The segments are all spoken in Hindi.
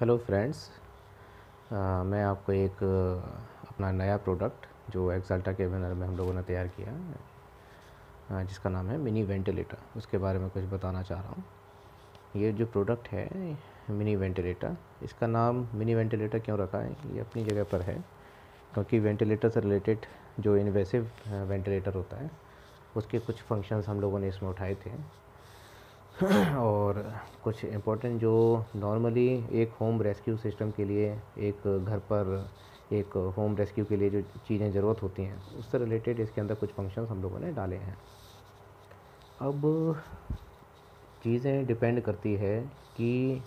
हेलो फ्रेंड्स, मैं आपको एक अपना नया प्रोडक्ट जो एक्ज़ाल्टा के बैनर में हम लोगों ने तैयार किया है जिसका नाम है मिनी वेंटिलेटर, उसके बारे में कुछ बताना चाह रहा हूँ। ये जो प्रोडक्ट है मिनी वेंटिलेटर, इसका नाम मिनी वेंटिलेटर क्यों रखा है ये अपनी जगह पर है, क्योंकि वेंटिलेटर से रिलेटेड जो इन्वेसिव वेंटिलेटर होता है उसके कुछ फंक्शंस हम लोगों ने इसमें उठाए थे और कुछ इम्पोर्टेंट जो नॉर्मली एक होम रेस्क्यू सिस्टम के लिए, एक घर पर एक होम रेस्क्यू के लिए जो चीज़ें ज़रूरत होती हैं उससे रिलेटेड इसके अंदर कुछ फंक्शंस हम लोगों ने डाले हैं। अब चीज़ें डिपेंड करती है कि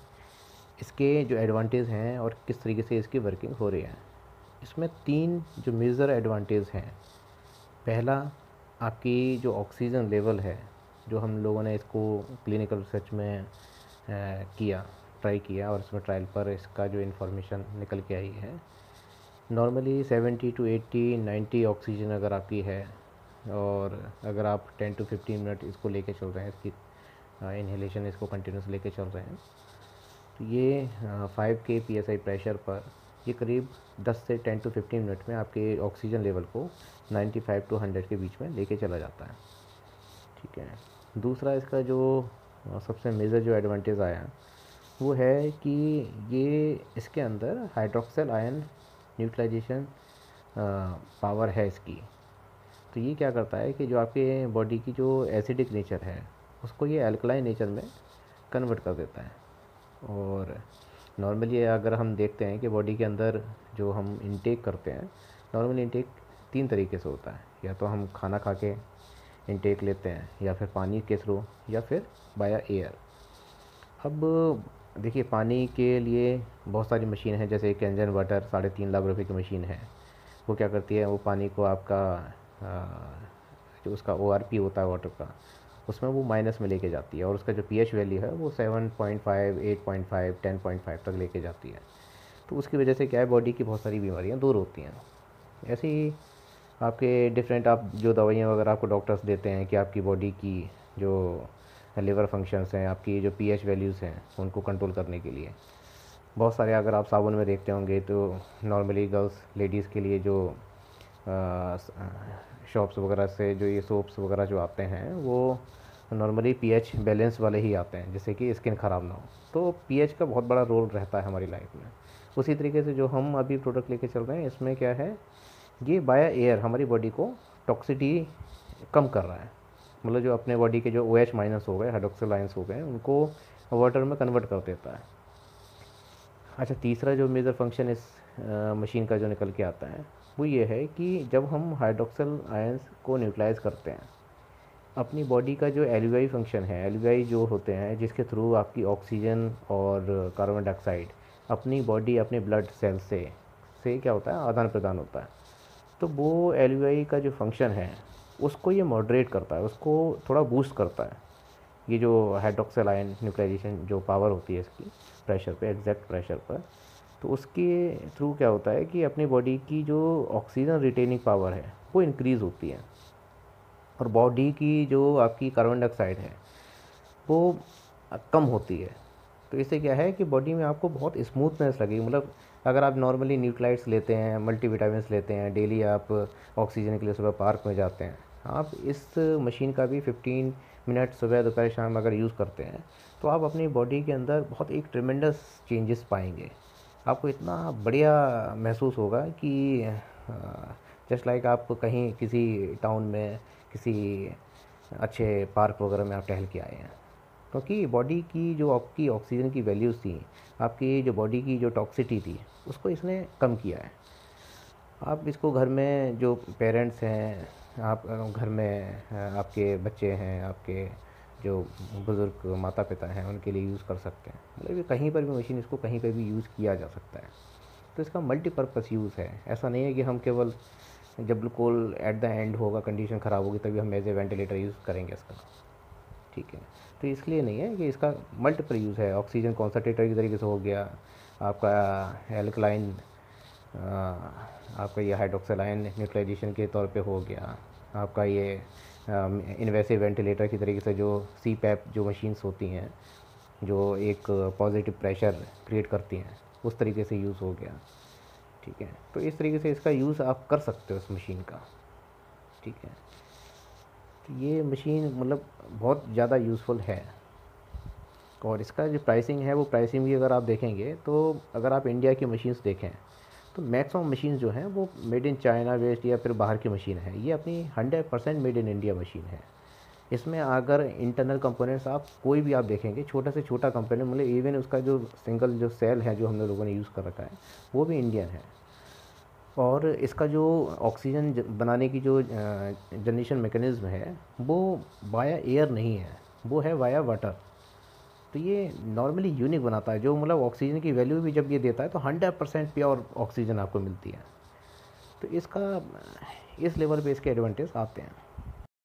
इसके जो एडवांटेज हैं और किस तरीके से इसकी वर्किंग हो रही है। इसमें तीन जो मेजर एडवांटेज हैं, पहला आपकी जो ऑक्सीजन लेवल है, जो हम लोगों ने इसको क्लिनिकल रिसर्च में ट्राई किया और इसमें ट्रायल पर इसका जो इन्फॉर्मेशन निकल के आई है, नॉर्मली 70 to 80-90 ऑक्सीजन अगर आपकी है और अगर आप 10 to 15 मिनट इसको लेके चल रहे हैं, इसकी इन्हेलेशन इसको कंटिन्यूस लेके चल रहे हैं, तो ये 5K PSI प्रेशर पर ये करीब 10 से 10 to 15 मिनट में आपके ऑक्सीजन लेवल को 95 to 100 के बीच में लेके चला जाता है। ठीक है, दूसरा इसका जो सबसे मेजर जो एडवांटेज आया वो है कि ये इसके अंदर हाइड्रोक्सिल आयन न्यूट्रलाइजेशन पावर है इसकी, तो ये क्या करता है कि जो आपके बॉडी की जो एसिडिक नेचर है उसको ये अल्कलाइन नेचर में कन्वर्ट कर देता है। और नॉर्मली अगर हम देखते हैं कि बॉडी के अंदर जो हम इनटेक करते हैं, नॉर्मली इनटेक तीन तरीके से होता है, या तो हम खाना खा के इनटेक लेते हैं, या फिर पानी के थ्रू, या फिर बाय एयर। अब देखिए, पानी के लिए बहुत सारी मशीन है, जैसे कैंजन वाटर 3.5 लाख रुपए की मशीन है, वो क्या करती है, वो पानी को आपका जो उसका ORP होता है वाटर का, उसमें वो माइनस में लेके जाती है और उसका जो pH वैल्यू है वो 7.5, 8.5, 10.5 तक लेके जाती है। तो उसकी वजह से क्या है, बॉडी की बहुत सारी बीमारियाँ दूर होती हैं। ऐसे ही आपके डिफरेंट आप जो दवाइयाँ वगैरह आपको डॉक्टर्स देते हैं कि आपकी बॉडी की जो लिवर फंक्शंस हैं, आपकी जो pH वैल्यूज़ हैं उनको कंट्रोल करने के लिए बहुत सारे, अगर आप साबुन में देखते होंगे तो नॉर्मली गर्ल्स लेडीज़ के लिए जो शॉप्स वगैरह से जो ये सोप्स वगैरह जो आते हैं वो नॉर्मली pH बैलेंस वाले ही आते हैं, जैसे कि स्किन ख़राब ना हो, तो pH का बहुत बड़ा रोल रहता है हमारी लाइफ में। उसी तरीके से जो हम अभी प्रोडक्ट लेके चल रहे हैं, इसमें क्या है, ये बाय एयर हमारी बॉडी को टॉक्सिटी कम कर रहा है, मतलब जो अपने बॉडी के जो OH- हो गए, हाइड्रोक्सिल आयंस हो गए, उनको वाटर में कन्वर्ट कर देता है। अच्छा, तीसरा जो मेजर फंक्शन इस मशीन का जो निकल के आता है वो ये है कि जब हम हाइड्रोक्सिल आयंस को न्यूट्रलाइज करते हैं, अपनी बॉडी का जो LUI फंक्शन है, LUI जो होते हैं जिसके थ्रू आपकी ऑक्सीजन और कार्बन डाइऑक्साइड अपनी बॉडी अपने ब्लड सेल से क्या होता है, आदान प्रदान होता है, तो वो LUI का जो फंक्शन है उसको ये मॉडरेट करता है, उसको थोड़ा बूस्ट करता है। ये जो हाइड्रोक्सिल आयन न्यूट्रलाइजेशन जो पावर होती है इसकी प्रेशर पे, एग्जैक्ट प्रेशर पर, तो उसके थ्रू क्या होता है कि अपनी बॉडी की जो ऑक्सीजन रिटेनिंग पावर है वो इंक्रीज़ होती है और बॉडी की जो आपकी कार्बन डाइऑक्साइड है वो कम होती है। तो इससे क्या है कि बॉडी में आपको बहुत स्मूथनेस लगेगी। मतलब अगर आप नॉर्मली न्यूट्रलाइट्स लेते हैं, मल्टीविटामिन्स लेते हैं, डेली आप ऑक्सीजन के लिए सुबह पार्क में जाते हैं, आप इस मशीन का भी 15 मिनट सुबह दोपहर शाम अगर यूज़ करते हैं तो आप अपनी बॉडी के अंदर बहुत एक ट्रिमेंडस चेंजेस पाएंगे। आपको इतना बढ़िया महसूस होगा कि जस्ट लाइक आप कहीं किसी टाउन में किसी अच्छे पार्क वगैरह में आप टहल के आए हैं, क्योंकि बॉडी की जो आपकी ऑक्सीजन की वैल्यूज़ थी, आपकी जो बॉडी की जो टॉक्सिटी थी उसको इसने कम किया है। आप इसको घर में जो पेरेंट्स हैं, आप घर में आपके बच्चे हैं, आपके जो बुज़ुर्ग माता पिता हैं उनके लिए यूज़ कर सकते हैं। मतलब ये कहीं पर भी मशीन, इसको कहीं पर भी यूज़ किया जा सकता है, तो इसका मल्टीपर्पज़ यूज़ है। ऐसा नहीं है कि हम केवल जब बिल्कुल एट द एंड होगा, कंडीशन ख़राब होगी तभी हम एज ए वेंटिलेटर यूज़ करेंगे इसका। ठीक है, तो इसलिए नहीं है कि इसका मल्टीपल यूज़ है। ऑक्सीजन कॉन्सनट्रेटर के तरीके से हो गया, आपका एल्कलाइन, आपका ये हाइड्रोक्सिल आयन न्यूट्रलाइजेशन के तौर पे हो गया, आपका ये इन्वेसिव वेंटिलेटर के तरीके से जो CPAP जो मशीन्स होती हैं जो एक पॉजिटिव प्रेशर क्रिएट करती हैं, उस तरीके से यूज़ हो गया। ठीक है, तो इस तरीके से इसका यूज़ आप कर सकते हो इस मशीन का। ठीक है, तो ये मशीन मतलब बहुत ज़्यादा यूज़फुल है। और इसका जो प्राइसिंग है, वो प्राइसिंग भी अगर आप देखेंगे तो अगर आप इंडिया की मशीन्स देखें तो मैक्सिमम मशीन जो हैं वो मेड इन चाइना वेस्ट या फिर बाहर की मशीन है। ये अपनी 100% मेड इन इंडिया मशीन है। इसमें अगर इंटरनल कंपोनेंट्स आप कोई भी आप देखेंगे, छोटा से छोटा कंपोनेंट, मतलब इवन उसका जो सिंगल जो सेल है जो हम लोगों ने यूज़ कर रखा है वो भी इंडियन है। और इसका जो ऑक्सीजन बनाने की जो जनरेशन मैकेनिज़्म है वो वाया एयर नहीं है, वो है वाया वाटर। तो ये नॉर्मली यूनिक बनाता है, जो मतलब ऑक्सीजन की वैल्यू भी जब ये देता है तो 100% प्योर ऑक्सीजन आपको मिलती है। तो इसका इस लेवल पे इसके एडवांटेज आते हैं।